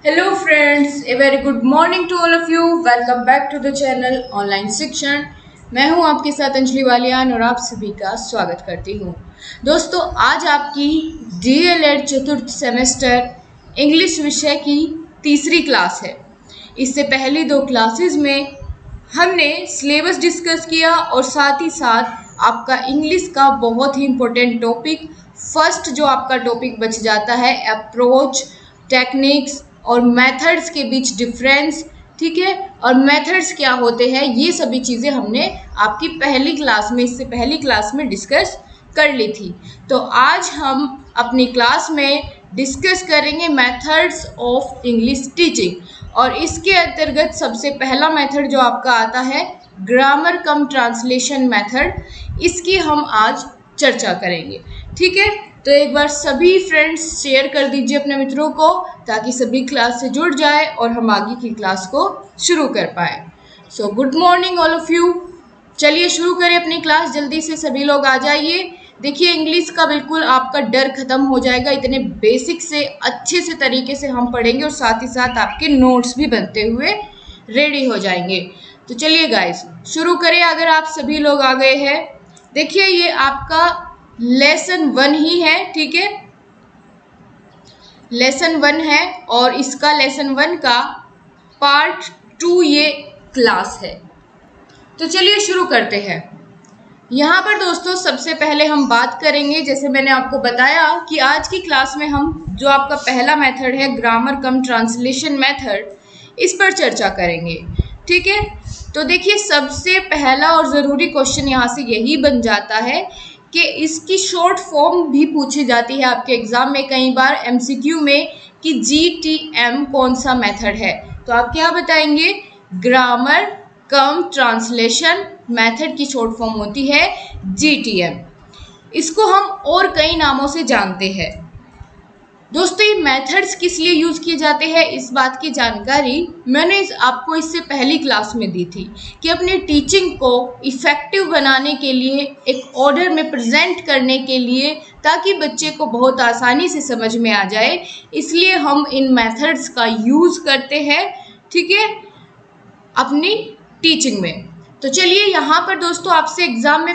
Hello friends, a very good morning to all of you. Welcome back to the channel Online Shikshan. मैं हूं आपके साथ अंजलि वालिया और आप सभी का स्वागत करती हूं। दोस्तों, आज आपकी DLAD चतुर्थ सेमेस्टर इंग्लिश विषय की तीसरी क्लास है। इससे पहले दो क्लासेस में हमने सिलेबस डिस्कस किया और साथ ही साथ आपका इंग्लिश का बहुत ही इम्पोर्टेंट टॉपिक, फर्स्ट जो आपका टॉपिक बच जाता है अप्रोच, टेक्निक्स और मेथड्स के बीच डिफरेंस, ठीक है, और मेथड्स क्या होते हैं, ये सभी चीज़ें हमने आपकी पहली क्लास में, इससे पहली क्लास में डिस्कस कर ली थी। तो आज हम अपनी क्लास में डिस्कस करेंगे मेथड्स ऑफ इंग्लिश टीचिंग, और इसके अंतर्गत सबसे पहला मेथड जो आपका आता है ग्रामर कम ट्रांसलेशन मेथड, इसकी हम आज चर्चा करेंगे, ठीक है। तो एक बार सभी फ्रेंड्स शेयर कर दीजिए अपने मित्रों को, ताकि सभी क्लास से जुड़ जाए और हम आगे की क्लास को शुरू कर पाए। So good morning all of you. चलिए शुरू करें अपनी क्लास, जल्दी से सभी लोग आ जाइए। देखिए, इंग्लिश का बिल्कुल आपका डर खत्म हो जाएगा, इतने बेसिक से अच्छे से तरीके से हम पढ़ेंगे और साथ ही साथ आपके नोट्स भी बनते हुए रेडी हो जाएंगे। तो चलिए गाइस शुरू करें, अगर आप सभी लोग आ गए हैं। देखिए, ये आपका लेसन 1 ही है, ठीक है, लेसन 1 है और इसका लेसन 1 का पार्ट 2 ये क्लास है। तो चलिए शुरू करते हैं। यहाँ पर दोस्तों सबसे पहले हम बात करेंगे, जैसे मैंने आपको बताया कि आज की क्लास में हम जो आपका पहला मेथड है ग्रामर कम ट्रांसलेशन मेथड, इस पर चर्चा करेंगे, ठीक है। तो देखिए, सबसे पहला और ज़रूरी क्वेश्चन यहाँ से यही बन जाता है कि इसकी शॉर्ट फॉर्म भी पूछी जाती है आपके एग्ज़ाम में कई बार MCQ में, कि GTM कौन सा मेथड है। तो आप क्या बताएंगे, ग्रामर कम ट्रांसलेशन मेथड की शॉर्ट फॉर्म होती है GTM। इसको हम और कई नामों से जानते हैं। दोस्तों, ये मेथड्स किस लिए यूज़ किए जाते हैं, इस बात की जानकारी मैंने आपको इससे पहली क्लास में दी थी कि अपने टीचिंग को इफ़ेक्टिव बनाने के लिए, एक ऑर्डर में प्रेजेंट करने के लिए, ताकि बच्चे को बहुत आसानी से समझ में आ जाए, इसलिए हम इन मेथड्स का यूज़ करते हैं, ठीक है, अपनी टीचिंग में। तो चलिए, यहाँ पर दोस्तों आपसे एग्ज़ाम में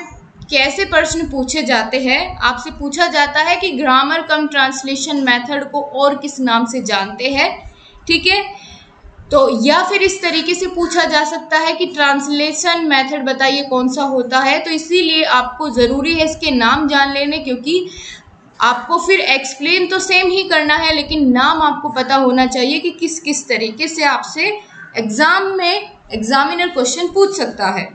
कैसे प्रश्न पूछे जाते हैं, आपसे पूछा जाता है कि ग्रामर कम ट्रांसलेशन मेथड को और किस नाम से जानते हैं, ठीक है। तो या फिर इस तरीके से पूछा जा सकता है कि ट्रांसलेशन मेथड बताइए कौन सा होता है। तो इसीलिए आपको ज़रूरी है इसके नाम जान लेने, क्योंकि आपको फिर एक्सप्लेन तो सेम ही करना है, लेकिन नाम आपको पता होना चाहिए कि किस किस तरीके से आपसे एग्ज़ाम में एग्ज़ामिनर क्वेश्चन पूछ सकता है।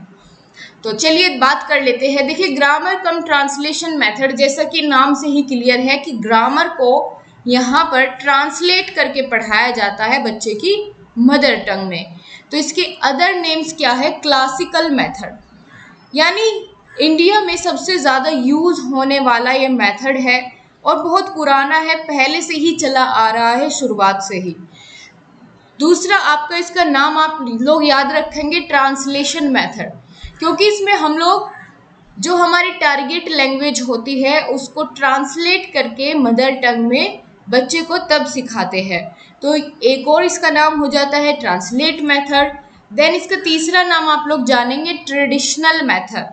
तो चलिए बात कर लेते हैं। देखिए, ग्रामर कम ट्रांसलेशन मेथड, जैसा कि नाम से ही क्लियर है कि ग्रामर को यहाँ पर ट्रांसलेट करके पढ़ाया जाता है बच्चे की मदर टंग में। तो इसके अदर नेम्स क्या है, क्लासिकल मेथड, यानी इंडिया में सबसे ज़्यादा यूज़ होने वाला ये मेथड है और बहुत पुराना है, पहले से ही चला आ रहा है, शुरुआत से ही। दूसरा आपका इसका नाम आप लोग याद रखेंगे ट्रांसलेशन मेथड, क्योंकि इसमें हम लोग जो हमारी टारगेट लैंग्वेज होती है उसको ट्रांसलेट करके मदर टंग में बच्चे को तब सिखाते हैं। तो एक और इसका नाम हो जाता है ट्रांसलेट मेथड। देन इसका तीसरा नाम आप लोग जानेंगे ट्रेडिशनल मेथड।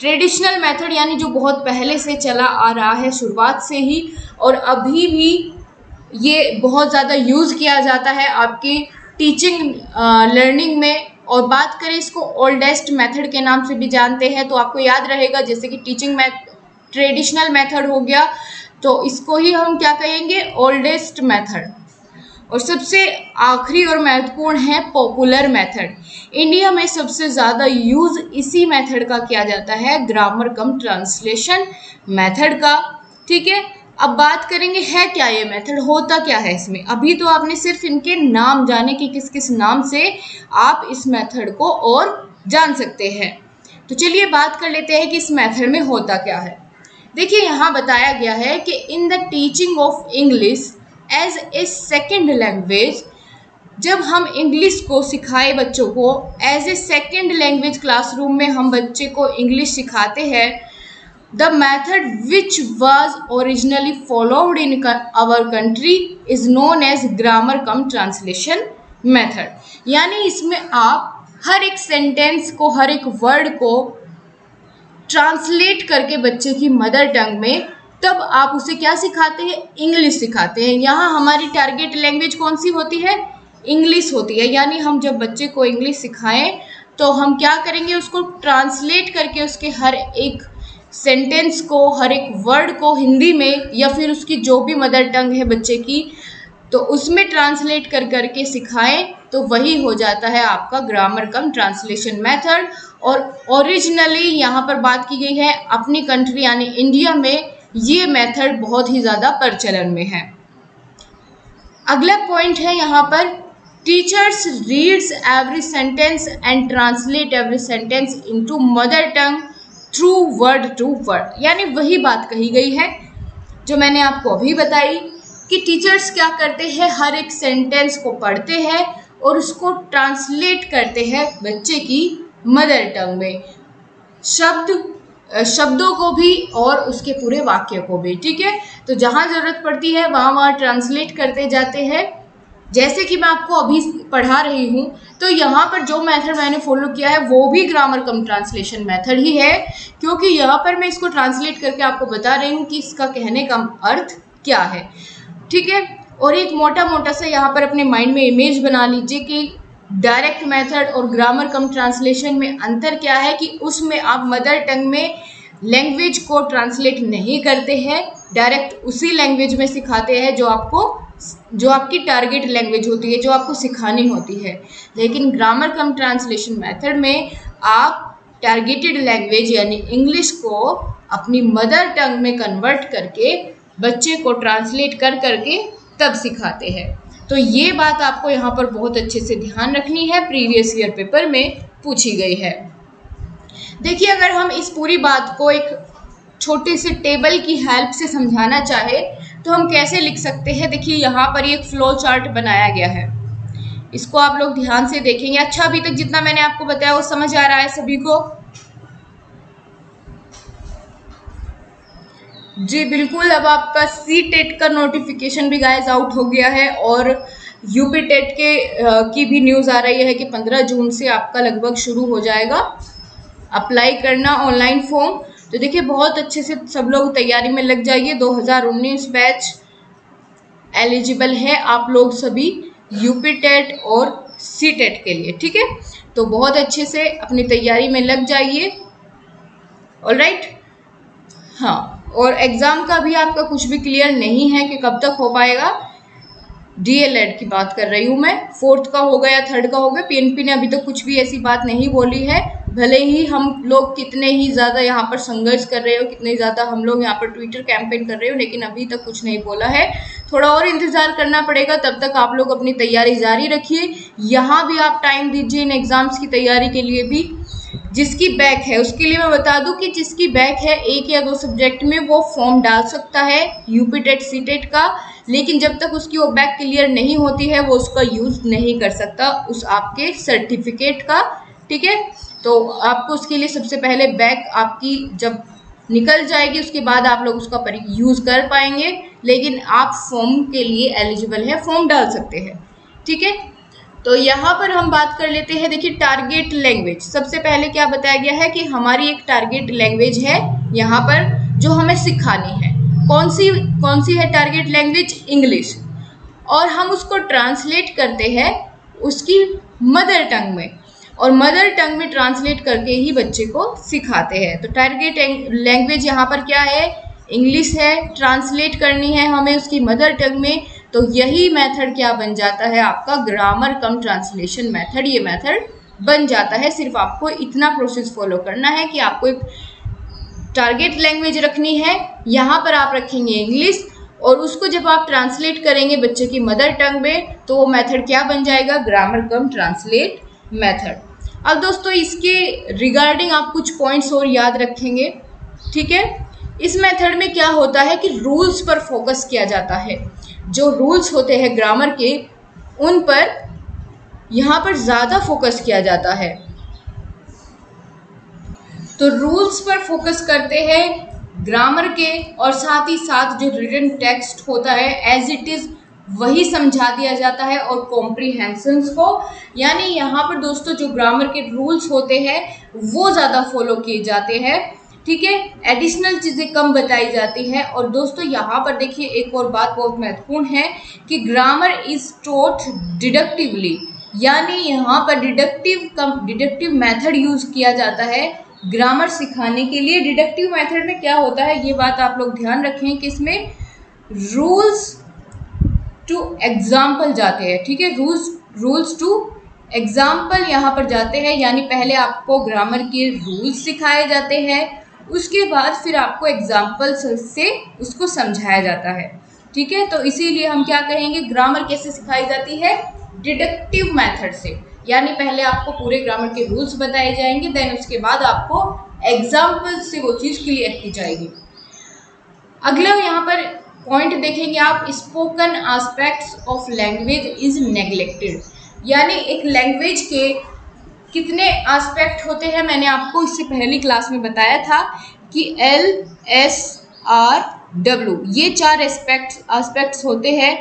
ट्रेडिशनल मेथड यानी जो बहुत पहले से चला आ रहा है शुरुआत से ही, और अभी भी ये बहुत ज़्यादा यूज़ किया जाता है आपकी टीचिंग लर्निंग में। और बात करें इसको ओल्डेस्ट मेथड के नाम से भी जानते हैं, तो आपको याद रहेगा, जैसे कि टीचिंग ट्रेडिशनल मेथड हो गया, तो इसको ही हम क्या कहेंगे, ओल्डेस्ट मेथड। और सबसे आखिरी और महत्वपूर्ण है पॉपुलर मेथड। इंडिया में सबसे ज़्यादा यूज़ इसी मेथड का किया जाता है, ग्रामर कम ट्रांसलेशन मेथड का, ठीक है। अब बात करेंगे है क्या ये मेथड, होता क्या है इसमें। अभी तो आपने सिर्फ इनके नाम जाने कि किस किस नाम से आप इस मेथड को और जान सकते हैं। तो चलिए बात कर लेते हैं कि इस मेथड में होता क्या है। देखिए, यहाँ बताया गया है कि in the teaching of English as a second language, जब हम इंग्लिश को सिखाए बच्चों को as a second language, classroom में हम बच्चे को इंग्लिश सिखाते हैं, The method which was originally followed in our country is known as grammar cum translation method. यानी इसमें आप हर एक सेंटेंस को हर एक वर्ड को ट्रांसलेट करके बच्चे की मदर टंग में तब आप उसे क्या सिखाते हैं, इंग्लिश सिखाते हैं। यहाँ हमारी टारगेट लैंग्वेज कौन सी होती है, इंग्लिश होती है। यानी हम जब बच्चे को इंग्लिश सिखाएं तो हम क्या करेंगे, उसको ट्रांसलेट करके उसके हर एक सेंटेंस को हर एक वर्ड को हिंदी में या फिर उसकी जो भी मदर टंग है बच्चे की तो उसमें ट्रांसलेट कर करके सिखाएं तो वही हो जाता है आपका ग्रामर कम ट्रांसलेशन मेथड। और ओरिजिनली यहाँ पर बात की गई है अपनी कंट्री यानी इंडिया में ये मेथड बहुत ही ज़्यादा प्रचलन में है। अगला पॉइंट है यहाँ पर teachers reads every sentence and translate every sentence into mother tongue through word to word. यानी वही बात कही गई है जो मैंने आपको अभी बताई कि टीचर्स क्या करते हैं, हर एक सेंटेंस को पढ़ते हैं और उसको ट्रांसलेट करते हैं बच्चे की मदर टंग में, शब्दों को भी और उसके पूरे वाक्य को भी। ठीक है, तो जहाँ ज़रूरत पड़ती है वहाँ ट्रांसलेट करते जाते हैं। जैसे कि मैं आपको अभी पढ़ा रही हूँ तो यहाँ पर जो मेथड मैंने फॉलो किया है वो भी ग्रामर कम ट्रांसलेशन मेथड ही है, क्योंकि यहाँ पर मैं इसको ट्रांसलेट करके आपको बता रही हूँ कि इसका कहने का अर्थ क्या है। ठीक है, और एक मोटा मोटा सा यहाँ पर अपने माइंड में इमेज बना लीजिए कि डायरेक्ट मेथड और ग्रामर कम ट्रांसलेशन में अंतर क्या है, कि उसमें आप मदर टंग में लैंग्वेज को ट्रांसलेट नहीं करते हैं, डायरेक्ट उसी लैंग्वेज में सिखाते हैं जो आपकी टारगेट लैंग्वेज होती है, जो आपको सिखानी होती है। लेकिन ग्रामर कम ट्रांसलेशन मेथड में आप टारगेटेड लैंग्वेज यानी इंग्लिश को अपनी मदर टंग में कन्वर्ट करके बच्चे को ट्रांसलेट कर करके तब सिखाते हैं। तो ये बात आपको यहाँ पर बहुत अच्छे से ध्यान रखनी है, प्रीवियस ईयर पेपर में पूछी गई है। देखिए, अगर हम इस पूरी बात को एक छोटे से टेबल की हेल्प से समझाना चाहे तो हम कैसे लिख सकते हैं। देखिए, यहाँ पर एक फ्लो चार्ट बनाया गया है, इसको आप लोग ध्यान से देखेंगे। अच्छा, अभी तक जितना मैंने आपको बताया वो समझ आ रहा है सभी को? जी बिल्कुल। अब आपका सी टेट का नोटिफिकेशन भी गाइस आउट हो गया है और यूपी टेट की भी न्यूज़ आ रही है कि 15 जून से आपका लगभग शुरू हो जाएगा अप्लाई करना ऑनलाइन फॉर्म। तो देखिए, बहुत अच्छे से सब लोग तैयारी में लग जाइए। 2019 बैच एलिजिबल है आप लोग सभी यूपी टेट और सी टेट के लिए। ठीक है, तो बहुत अच्छे से अपनी तैयारी में लग जाइए। ऑलराइट, हाँ, और एग्ज़ाम का भी आपका कुछ भी क्लियर नहीं है कि कब तक हो पाएगा। डीएलएड की बात कर रही हूँ मैं, 4th का होगा या 3rd का होगा। पीएनबी ने अभी तक कुछ भी ऐसी बात नहीं बोली है, भले ही हम लोग कितने ही ज़्यादा यहाँ पर संघर्ष कर रहे हो, कितने ज़्यादा हम लोग यहाँ पर ट्विटर कैंपेन कर रहे हो, लेकिन अभी तक कुछ नहीं बोला है। थोड़ा और इंतज़ार करना पड़ेगा, तब तक आप लोग अपनी तैयारी जारी रखिए। यहाँ भी आप टाइम दीजिए इन एग्ज़ाम्स की तैयारी के लिए भी। जिसकी बैक है उसके लिए मैं बता दूं कि जिसकी बैक है 1 या 2 सब्जेक्ट में वो फॉर्म डाल सकता है यूपी टेट सी टेट का, लेकिन जब तक उसकी वो बैक क्लियर नहीं होती है वो उसका यूज़ नहीं कर सकता उस आपके सर्टिफिकेट का। ठीक है, तो आपको उसके लिए सबसे पहले बैक आपकी जब निकल जाएगी उसके बाद आप लोग उसका यूज़ कर पाएंगे, लेकिन आप फॉर्म के लिए एलिजिबल है, फॉर्म डाल सकते हैं। ठीक है, तो यहाँ पर हम बात कर लेते हैं। देखिए, टारगेट लैंग्वेज सबसे पहले क्या बताया गया है कि हमारी एक टारगेट लैंग्वेज है यहाँ पर जो हमें सिखानी है। कौन सी है टारगेट लैंग्वेज? इंग्लिश। और हम उसको ट्रांसलेट करते हैं उसकी मदर टंग में और मदर टंग में ट्रांसलेट करके ही बच्चे को सिखाते हैं। तो टारगेट लैंग्वेज यहाँ पर क्या है? इंग्लिश है, ट्रांसलेट करनी है हमें उसकी मदर टंग में। तो यही मेथड क्या बन जाता है आपका ग्रामर कम ट्रांसलेशन मेथड। ये मेथड बन जाता है, सिर्फ आपको इतना प्रोसेस फॉलो करना है कि आपको एक टारगेट लैंग्वेज रखनी है, यहाँ पर आप रखेंगे इंग्लिश और उसको जब आप ट्रांसलेट करेंगे बच्चे की मदर टंग में तो वो मेथड क्या बन जाएगा? Grammar cum translate method. अब दोस्तों, इसके रिगार्डिंग आप कुछ पॉइंट्स और याद रखेंगे। ठीक है, इस मेथड में क्या होता है कि रूल्स पर फोकस किया जाता है। जो रूल्स होते हैं ग्रामर के उन पर यहाँ पर ज़्यादा फोकस किया जाता है। तो रूल्स पर फोकस करते हैं ग्रामर के और साथ ही साथ जो रिटन टेक्स्ट होता है एज इट इज़ वही समझा दिया जाता है और कॉम्प्रीहेंशंस को, यानी यहाँ पर दोस्तों जो ग्रामर के रूल्स होते हैं वो ज़्यादा फॉलो किए जाते हैं, ठीक है। एडिशनल चीज़ें कम बताई जाती हैं। और दोस्तों यहाँ पर देखिए एक और बात बहुत महत्वपूर्ण है कि ग्रामर इज़ टॉट डिडक्टिवली, यानी यहाँ पर डिडक्टिव मेथड यूज़ किया जाता है ग्रामर सिखाने के लिए। डिडक्टिव मेथड में क्या होता है, ये बात आप लोग ध्यान रखें कि इसमें रूल्स टू एग्जाम्पल जाते हैं, ठीक है। रूल्स टू एग्जाम्पल यहाँ पर जाते हैं, यानी पहले आपको ग्रामर के रूल्स सिखाए जाते हैं, उसके बाद फिर आपको एग्जाम्पल से उसको समझाया जाता है, ठीक है। तो इसीलिए हम क्या कहेंगे, ग्रामर कैसे सिखाई जाती है, डिडक्टिव मेथड से, यानी पहले आपको पूरे ग्रामर के रूल्स बताए जाएंगे, देन उसके बाद आपको एग्जाम्पल से वो चीज़ क्लियर की जाएगी। अगला यहाँ पर पॉइंट देखेंगे आप, spoken aspects of language is neglected, यानी एक लैंग्वेज के कितने एस्पेक्ट होते हैं, मैंने आपको इससे पहली क्लास में बताया था कि LSRW ये 4 एस्पेक्ट्स होते हैं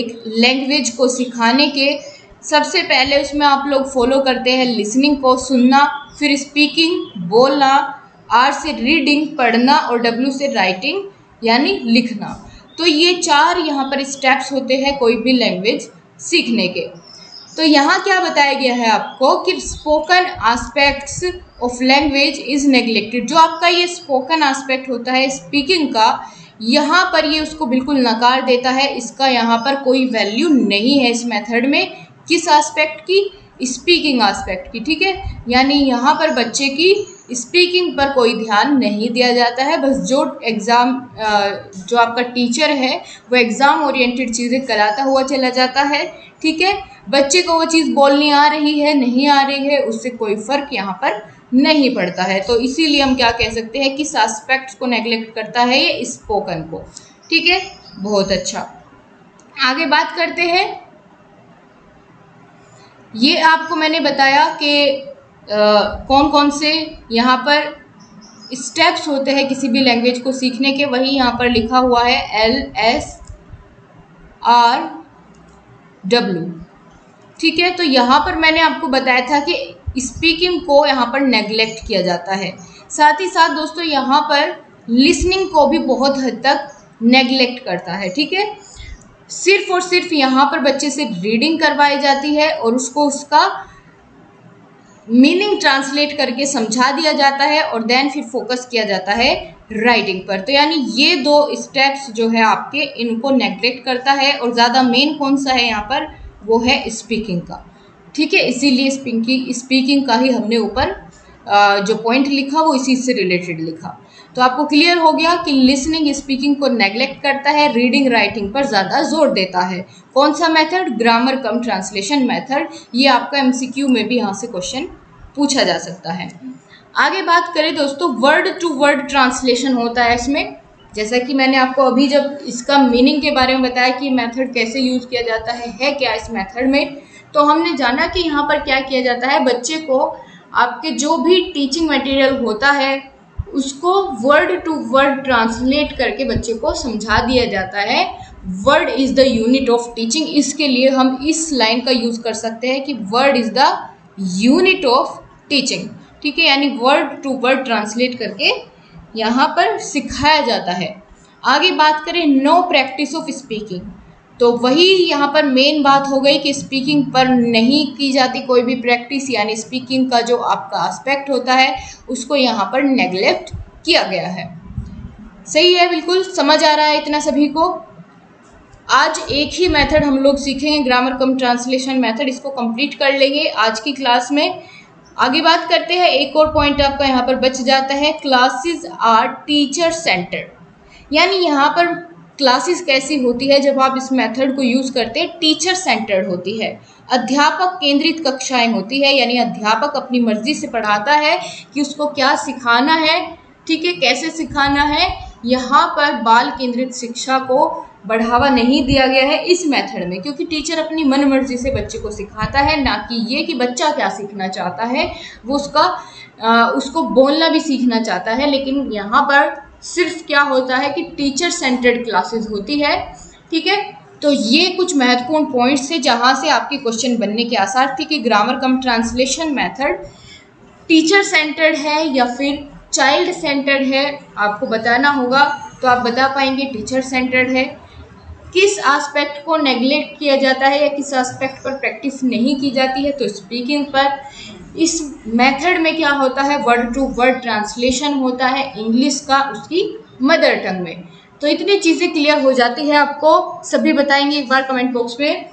एक लैंग्वेज को सिखाने के। सबसे पहले उसमें आप लोग फॉलो करते हैं लिसनिंग को, सुनना, फिर स्पीकिंग बोलना, R से रीडिंग पढ़ना और W से राइटिंग यानी लिखना। तो ये 4 यहाँ पर स्टेप्स होते हैं कोई भी लैंग्वेज सीखने के। तो यहाँ क्या बताया गया है आपको कि spoken aspects of language is neglected, जो आपका ये स्पोकन आस्पेक्ट होता है स्पीकिंग का, यहाँ पर ये उसको बिल्कुल नकार देता है, इसका यहाँ पर कोई वैल्यू नहीं है इस मेथड में। किस आस्पेक्ट की, स्पीकिंग आस्पेक्ट की, ठीक है। यानी यहाँ पर बच्चे की स्पीकिंग पर कोई ध्यान नहीं दिया जाता है, बस जो आपका टीचर है वो एग्ज़ाम ओरिएंटेड चीज़ें कराता हुआ चला जाता है, ठीक है। बच्चे को वो चीज़ बोलनी आ रही है नहीं आ रही है उससे कोई फ़र्क यहाँ पर नहीं पड़ता है। तो इसीलिए हम क्या कह सकते हैं कि एस्पेक्ट्स को नेगलेक्ट करता है ये स्पोकन को, ठीक है। बहुत अच्छा, आगे बात करते हैं। ये आपको मैंने बताया कि कौन कौन से यहाँ पर स्टेप्स होते हैं किसी भी लैंग्वेज को सीखने के, वही यहाँ पर लिखा हुआ है LSRW, ठीक है। तो यहाँ पर मैंने आपको बताया था कि स्पीकिंग को यहाँ पर नेगलेक्ट किया जाता है, साथ ही साथ दोस्तों यहाँ पर लिसनिंग को भी बहुत हद तक नेगलेक्ट करता है, ठीक है। सिर्फ और सिर्फ यहाँ पर बच्चे से रीडिंग करवाई जाती है और उसको उसका मीनिंग ट्रांसलेट करके समझा दिया जाता है और देन फिर फोकस किया जाता है राइटिंग पर। तो यानी ये 2 स्टेप्स जो है आपके, इनको नेगलेक्ट करता है और ज़्यादा मेन कौन सा है यहाँ पर, वो है स्पीकिंग का, ठीक है। इसीलिए स्पीकिंग का ही हमने ऊपर जो पॉइंट लिखा वो इसी से रिलेटेड लिखा। तो आपको क्लियर हो गया कि लिसनिंग स्पीकिंग को नेगलेक्ट करता है, रीडिंग राइटिंग पर ज़्यादा जोर देता है। कौन सा method, grammar cum translation method. ये आपका MCQ में भी यहाँ से क्वेश्चन पूछा जा सकता है। आगे बात करें दोस्तों, वर्ड टू वर्ड ट्रांसलेशन होता है इसमें। जैसा कि मैंने आपको अभी जब इसका मीनिंग के बारे में बताया कि मेथड कैसे यूज़ किया जाता है क्या इस मेथड में, तो हमने जाना कि यहाँ पर क्या किया जाता है, बच्चे को आपके जो भी टीचिंग मटेरियल होता है उसको वर्ड टू वर्ड ट्रांसलेट करके बच्चे को समझा दिया जाता है। Word is the unit of teaching, इसके लिए हम इस लाइन का यूज़ कर सकते हैं कि word is the unit of teaching, ठीक है। यानी वर्ड टू वर्ड ट्रांसलेट करके यहाँ पर सिखाया जाता है। आगे बात करें नो प्रैक्टिस ऑफ स्पीकिंग, तो वही यहाँ पर मेन बात हो गई कि स्पीकिंग पर नहीं की जाती कोई भी प्रैक्टिस, यानी स्पीकिंग का जो आपका एस्पेक्ट होता है उसको यहाँ पर नेगलेक्ट किया गया है। सही है, बिल्कुल समझ आ रहा है इतना सभी को। आज एक ही मेथड हम लोग सीखेंगे, ग्रामर कम ट्रांसलेशन मेथड, इसको कंप्लीट कर लेंगे आज की क्लास में। आगे बात करते हैं, एक और पॉइंट आपका यहाँ पर बच जाता है, क्लासेस आर टीचर सेंटर्ड, यानी यहाँ पर क्लासेस कैसी होती है जब आप इस मेथड को यूज़ करते हैं, टीचर सेंटर्ड होती है, अध्यापक केंद्रित कक्षाएं होती है। यानी अध्यापक अपनी मर्जी से पढ़ाता है कि उसको क्या सिखाना है, ठीक है, कैसे सिखाना है। यहाँ पर बाल केंद्रित शिक्षा को बढ़ावा नहीं दिया गया है इस मेथड में, क्योंकि टीचर अपनी मन मर्जी से बच्चे को सिखाता है, ना कि ये कि बच्चा क्या सीखना चाहता है, वो उसको बोलना भी सीखना चाहता है। लेकिन यहाँ पर सिर्फ क्या होता है कि टीचर सेंटर्ड क्लासेस होती है। ठीक है, तो ये कुछ महत्वपूर्ण पॉइंट्स थे जहाँ से आपके क्वेश्चन बनने के आसार थे कि grammar cum translation method teacher centred है या फिर चाइल्ड सेंटर्ड है, आपको बताना होगा। तो आप बता पाएंगे टीचर सेंटर्ड है। किस आस्पेक्ट को नेगलेक्ट किया जाता है या किस आस्पेक्ट पर प्रैक्टिस नहीं की जाती है, तो स्पीकिंग पर। इस मेथड में क्या होता है, वर्ड टू वर्ड ट्रांसलेशन होता है इंग्लिश का उसकी मदर टंग में। तो इतनी चीज़ें क्लियर हो जाती है आपको। सभी बताएंगे एक बार कमेंट बॉक्स में,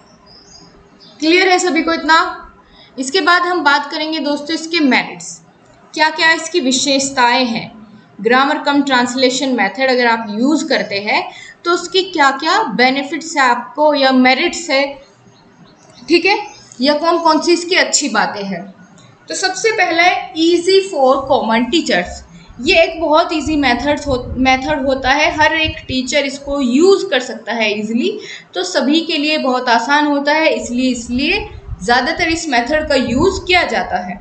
क्लियर है सभी को इतना? इसके बाद हम बात करेंगे दोस्तों इसके मेरिट्स, क्या क्या इसकी विशेषताएं हैं। ग्रामर कम ट्रांसलेशन मेथड अगर आप यूज़ करते हैं तो उसकी क्या क्या बेनिफिट्स है आपको या मेरिट्स है, ठीक है, या कौन कौन सी इसकी अच्छी बातें हैं। तो सबसे पहला है ईजी फॉर कॉमन टीचर्स। ये एक बहुत ईजी मेथड होता है, हर एक टीचर इसको यूज़ कर सकता है ईजिली। तो सभी के लिए बहुत आसान होता है, इसलिए ज़्यादातर इस मेथड का यूज़ किया जाता है।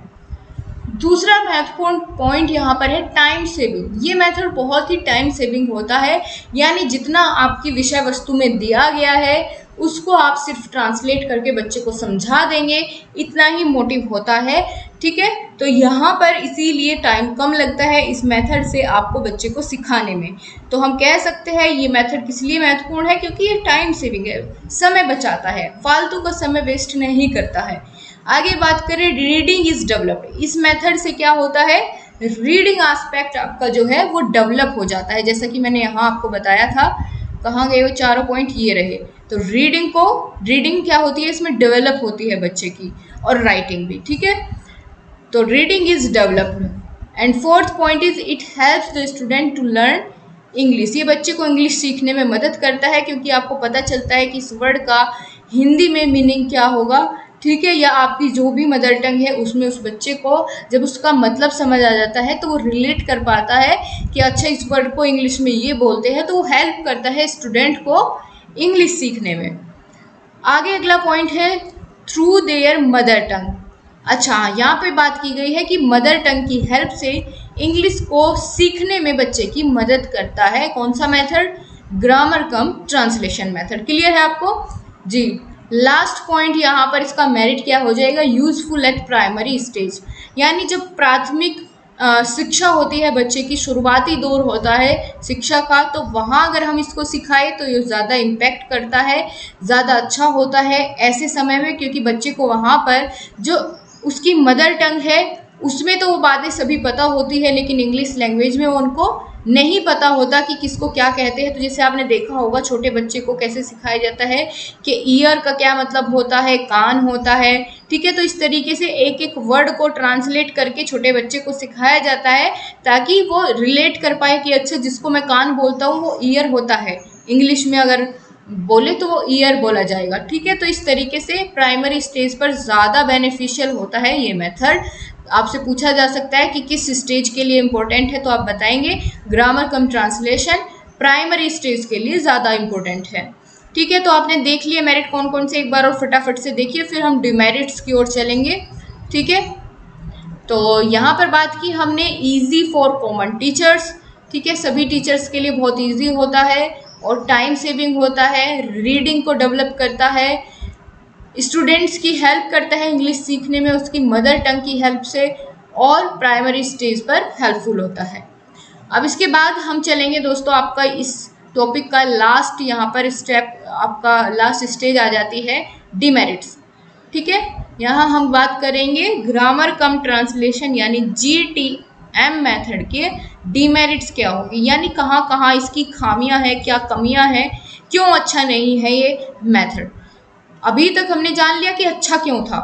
दूसरा महत्वपूर्ण पॉइंट यहाँ पर है टाइम सेविंग। ये मेथड बहुत ही टाइम सेविंग होता है, यानी जितना आपकी विषय वस्तु में दिया गया है उसको आप सिर्फ ट्रांसलेट करके बच्चे को समझा देंगे, इतना ही मोटिव होता है। ठीक है, तो यहाँ पर इसीलिए टाइम कम लगता है इस मेथड से आपको बच्चे को सिखाने में। तो हम कह सकते हैं ये मेथड किस लिए महत्वपूर्ण है, क्योंकि ये टाइम सेविंग है, समय बचाता है, फालतू का समय वेस्ट नहीं करता है। आगे बात करें रीडिंग इज डेवलप्ड। इस मेथड से क्या होता है, रीडिंग एस्पेक्ट आपका जो है वो डेवलप हो जाता है। जैसा कि मैंने यहाँ आपको बताया था, कहाँ गए वो चारों पॉइंट, ये रहे। तो रीडिंग क्या होती है, इसमें डेवलप होती है बच्चे की, और राइटिंग भी। ठीक है, तो reading is developed. And fourth point is it helps the student to learn English. ये बच्चे को इंग्लिश सीखने में मदद करता है, क्योंकि आपको पता चलता है कि इस वर्ड का हिंदी में मीनिंग क्या होगा। ठीक है, या आपकी जो भी मदर टंग है उसमें उस बच्चे को जब उसका मतलब समझ आ जाता है तो वो रिलेट कर पाता है कि अच्छा इस वर्ड को इंग्लिश में ये बोलते हैं। तो वो हेल्प करता है स्टूडेंट को इंग्लिश सीखने में। आगे अगला पॉइंट है थ्रू देयर मदर टंग। अच्छा, यहाँ पे बात की गई है कि मदर टंग की हेल्प से इंग्लिश को सीखने में बच्चे की मदद करता है। कौन सा method, grammar cum translation method. Clear है आपको जी। लास्ट पॉइंट यहाँ पर इसका मेरिट क्या हो जाएगा, यूजफुल एट प्राइमरी स्टेज। यानी जब प्राथमिक शिक्षा होती है, बच्चे की शुरुआती दौर होता है शिक्षा का, तो वहाँ अगर हम इसको सिखाएं तो ये ज़्यादा इम्पैक्ट करता है, ज़्यादा अच्छा होता है ऐसे समय में, क्योंकि बच्चे को वहाँ पर जो उसकी मदर टंग है उसमें तो वो बातें सभी पता होती है, लेकिन इंग्लिश लैंग्वेज में उनको नहीं पता होता कि किसको क्या कहते हैं। तो जैसे आपने देखा होगा छोटे बच्चे को कैसे सिखाया जाता है कि ईयर का क्या मतलब होता है, कान होता है। ठीक है, तो इस तरीके से एक एक वर्ड को ट्रांसलेट करके छोटे बच्चे को सिखाया जाता है, ताकि वो रिलेट कर पाए कि अच्छा जिसको मैं कान बोलता हूँ वो ईयर होता है, इंग्लिश में अगर बोले तो वो ईयर बोला जाएगा। ठीक है, तो इस तरीके से प्राइमरी स्टेज पर ज़्यादा बेनिफिशियल होता है ये मेथड। आपसे पूछा जा सकता है कि किस स्टेज के लिए इम्पोर्टेंट है, तो आप बताएंगे grammar cum translation primary stage के लिए ज़्यादा इम्पोर्टेंट है। ठीक है, तो आपने देख लिए मेरिट कौन कौन से, एक बार और फटाफट से देखिए, फिर हम डिमेरिट्स की ओर चलेंगे। ठीक है, तो यहाँ पर बात की हमने ईजी फॉर कॉमन टीचर्स। ठीक है, सभी टीचर्स के लिए बहुत ईजी होता है और टाइम सेविंग होता है, रीडिंग को डेवलप करता है, स्टूडेंट्स की हेल्प करता है इंग्लिश सीखने में उसकी मदर टंग की हेल्प से, और प्राइमरी स्टेज पर हेल्पफुल होता है। अब इसके बाद हम चलेंगे दोस्तों आपका इस टॉपिक का लास्ट यहाँ पर स्टेप, आपका लास्ट स्टेज आ जाती है डिमेरिट्स। ठीक है, यहाँ हम बात करेंगे ग्रामर कम ट्रांसलेशन यानी GTM मेथड के डिमेरिट्स क्या होगी, यानी कहाँ कहाँ इसकी खामियाँ हैं, क्या कमियाँ हैं, क्यों अच्छा नहीं है ये मेथड। अभी तक हमने जान लिया कि अच्छा क्यों था।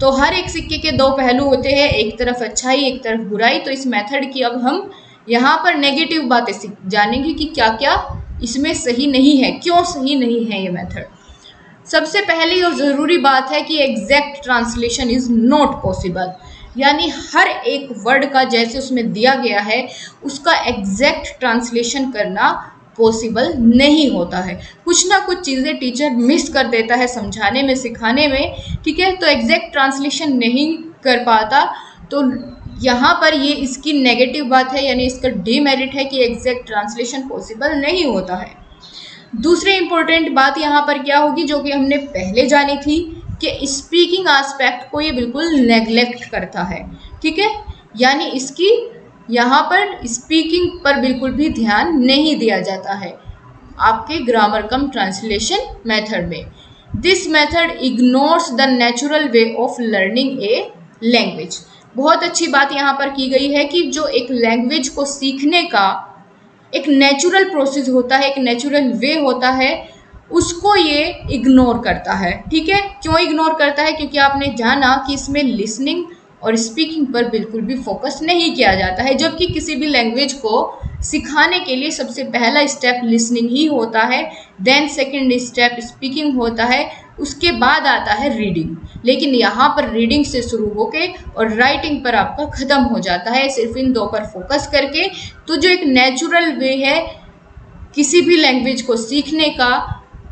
तो हर एक सिक्के के दो पहलू होते हैं, एक तरफ अच्छाई एक तरफ बुराई। तो इस मेथड की अब हम यहाँ पर नेगेटिव बातें जानेंगे कि क्या क्या इसमें सही नहीं है, क्यों सही नहीं है ये मेथड। सबसे पहली और ज़रूरी बात है कि exact translation is not possible, यानी हर एक वर्ड का जैसे उसमें दिया गया है उसका एग्जैक्ट ट्रांसलेशन करना पॉसिबल नहीं होता है। कुछ ना कुछ चीज़ें टीचर मिस कर देता है समझाने में, सिखाने में। ठीक है, तो एग्जैक्ट ट्रांसलेशन नहीं कर पाता, तो यहाँ पर ये इसकी नेगेटिव बात है, यानी इसका डीमेरिट है कि एग्जैक्ट ट्रांसलेशन पॉसिबल नहीं होता है। दूसरी इम्पोर्टेंट बात यहाँ पर क्या होगी, जो कि हमने पहले जानी थी कि स्पीकिंग आस्पेक्ट को ये बिल्कुल नेगलेक्ट करता है, ठीक है, यानी इसकी यहाँ पर स्पीकिंग पर बिल्कुल भी ध्यान नहीं दिया जाता है आपके ग्रामर कम ट्रांसलेशन मेथड में। This method ignores the natural way of learning a language. बहुत अच्छी बात यहाँ पर की गई है कि जो एक लैंग्वेज को सीखने का एक नेचुरल प्रोसेस होता है, एक नेचुरल वे होता है, उसको ये इग्नोर करता है, ठीक है। क्यों इग्नोर करता है? क्योंकि आपने जाना कि इसमें लिसनिंग और स्पीकिंग पर बिल्कुल भी फोकस नहीं किया जाता है, जबकि किसी भी लैंग्वेज को सिखाने के लिए सबसे पहला स्टेप लिसनिंग ही होता है, देन सेकंड स्टेप स्पीकिंग होता है, उसके बाद आता है रीडिंग। लेकिन यहाँ पर रीडिंग से शुरू होके और राइटिंग पर आपका ख़त्म हो जाता है, सिर्फ इन दो पर फोकस करके। तो जो एक नेचुरल वे है किसी भी लैंग्वेज को सीखने का,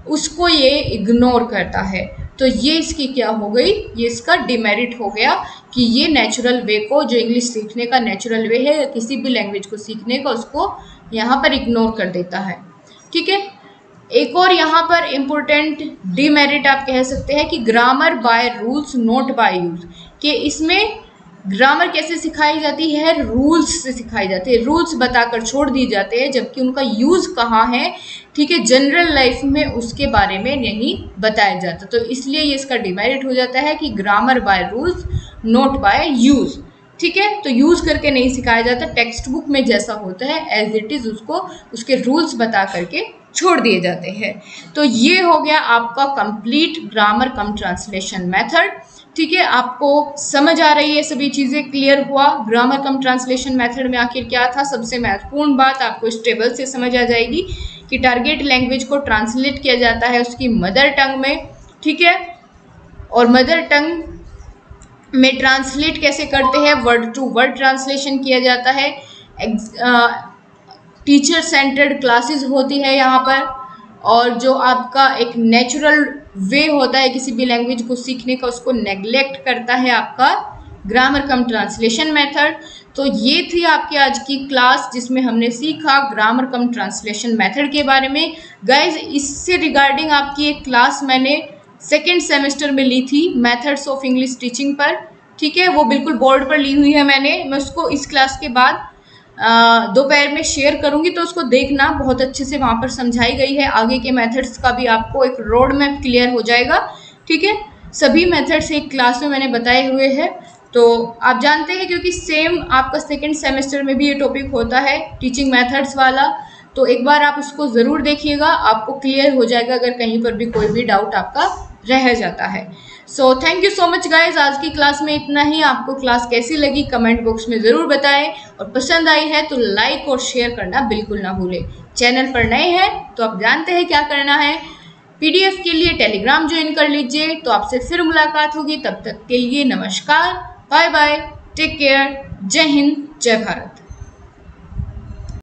उसको ये इग्नोर करता है। तो ये इसकी क्या हो गई, ये इसका डिमेरिट हो गया कि ये नेचुरल वे को, जो इंग्लिश सीखने का नेचुरल वे है किसी भी लैंग्वेज को सीखने का, उसको यहाँ पर इग्नोर कर देता है, ठीक है। एक और यहाँ पर इम्पोर्टेंट डिमेरिट आप कह सकते हैं कि grammar by rules not by use, कि इसमें ग्रामर कैसे सिखाई जाती है, रूल्स से सिखाई जाती है, रूल्स बताकर छोड़ दिए जाते हैं, जबकि उनका यूज़ कहाँ है, ठीक है, जनरल लाइफ में उसके बारे में नहीं बताया जाता। तो इसलिए ये इसका डिमेरिट हो जाता है कि grammar by rules not by use, ठीक है। तो यूज़ करके नहीं सिखाया जाता, टेक्स्ट बुक में जैसा होता है एज इट इज़ उसको, उसके रूल्स बता करके छोड़ दिए जाते हैं। तो ये हो गया आपका complete grammar cum translation method, ठीक है। आपको समझ आ रही है, सभी चीज़ें क्लियर हुआ। ग्रामर कम ट्रांसलेशन मेथड में आखिर क्या था, सबसे महत्वपूर्ण बात आपको इस टेबल से समझ आ जाएगी कि टारगेट लैंग्वेज को ट्रांसलेट किया जाता है उसकी मदर टंग में, ठीक है, और मदर टंग में ट्रांसलेट कैसे करते हैं, वर्ड टू वर्ड ट्रांसलेशन किया जाता है, टीचर सेंटर्ड क्लासेस होती है यहाँ पर, और जो आपका एक नेचुरल वे होता है किसी भी लैंग्वेज को सीखने का, उसको नेगलेक्ट करता है आपका ग्रामर कम ट्रांसलेशन मेथड। तो ये थी आपकी आज की क्लास, जिसमें हमने सीखा ग्रामर कम ट्रांसलेशन मेथड के बारे में। गाइज, इससे रिगार्डिंग आपकी एक क्लास मैंने सेकेंड सेमेस्टर में ली थी मैथड्स ऑफ इंग्लिश टीचिंग पर, ठीक है, वो बिल्कुल बोर्ड पर ली हुई है मैंने। मैं उसको इस क्लास के बाद दोपहर में शेयर करूंगी, तो उसको देखना, बहुत अच्छे से वहाँ पर समझाई गई है। आगे के मेथड्स का भी आपको एक रोड मैप क्लियर हो जाएगा, ठीक है। सभी मेथड्स एक क्लास में मैंने बताए हुए हैं, तो आप जानते हैं, क्योंकि सेम आपका सेकंड सेमेस्टर में भी ये टॉपिक होता है टीचिंग मेथड्स वाला, तो एक बार आप उसको ज़रूर देखिएगा, आपको क्लियर हो जाएगा अगर कहीं पर भी कोई भी डाउट आपका रह जाता है। So thank you so much guys, आज की क्लास में इतना ही। आपको क्लास कैसी लगी कमेंट बॉक्स में ज़रूर बताएं, और पसंद आई है तो लाइक और शेयर करना बिल्कुल ना भूलें। चैनल पर नए हैं तो आप जानते हैं क्या करना है, पीडीएफ के लिए टेलीग्राम ज्वाइन कर लीजिए। तो आपसे फिर मुलाकात होगी, तब तक के लिए नमस्कार, बाय बाय, टेक केयर, जय हिंद, जय भारत।